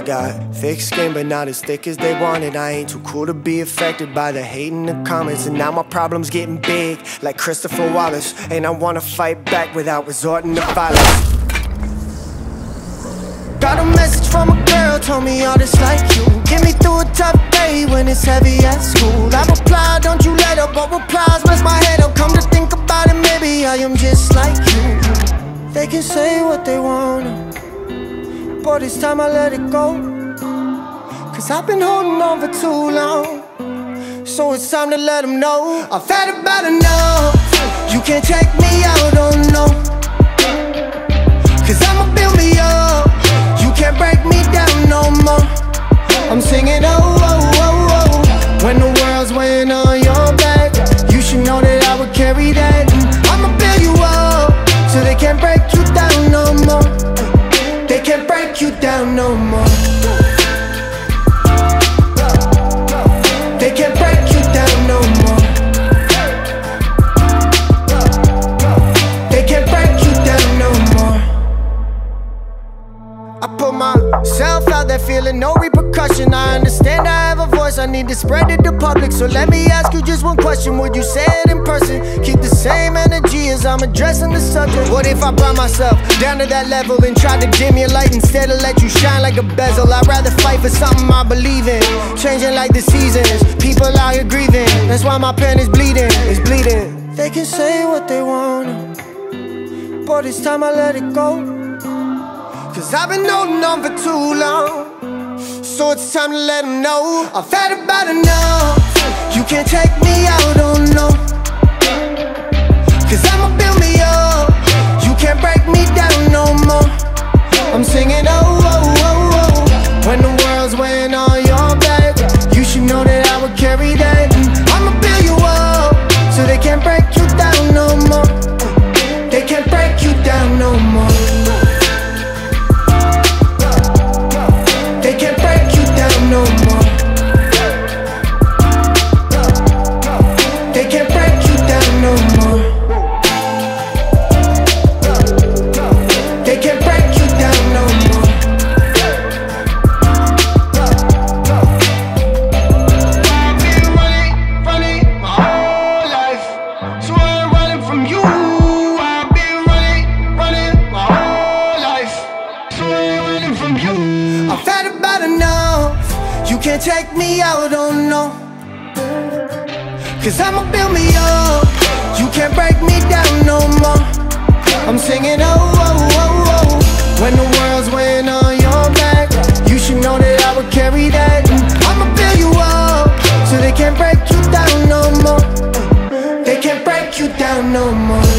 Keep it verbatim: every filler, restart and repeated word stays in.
I got thick skin, but not as thick as they wanted. I ain't too cool to be affected by the hate and the comments, and now my problem's getting big, like Christopher Wallace. And I wanna fight back without resorting to violence. Got a message from a girl, told me all this like you. Get me through a tough day when it's heavy at school. I reply, don't you let up, but replies mess my head up. Come to think about it, maybe I am just like you. They can say what they wanna, but it's time I let it go. Cause I've been holding on for too long, so it's time to let them know. I've had about enough, you can't take me out on no. Cause I'ma build me up, you can't break me down no more. I'm singing oh oh oh oh. When the world's weighing on your back, you should know that I would carry that. I'ma build you up, so they can't break you down no more. They can't break you down no more. They can't break you down no more. They can't break you down no more. I put myself out there feeling no repercussion. I understand I have a voice, I need to spread it to public. So let me ask you just one question, would you say it in person? Keep the same energy as I'm addressing the subject. What if I brought myself down to that level and tried to dim your light instead of let you shine like a bezel? I'd rather fight for something I believe in, changing like the seasons, people out here grieving. That's why my pen is bleeding, it's bleeding. They can say what they want, but it's time I let it go. Cause I've been holding on for too long, so it's time to let them know. I've had about enough, you can't take me out on no. Cause I'ma build me up, you can't break me down no more. I'm singing oh oh oh oh. When the world's weighing on your back, you should know that I would carry that. I'ma build you up, so they can't break you down no more. They can't break you down no more. No more. They can't break you down no more. They can't break you down no more. I've been running, running my whole life. Swear I'm running from you. I've been running, running my whole life. Swear I'm running from you. I've had about enough. You can't take me out on no. Cause I'ma build me up, you can't break me down no more. I'm singing oh oh oh oh. When the world's weighing on your back, you should know that I would carry that. I'ma build you up, so they can't break you down no more. They can't break you down no more.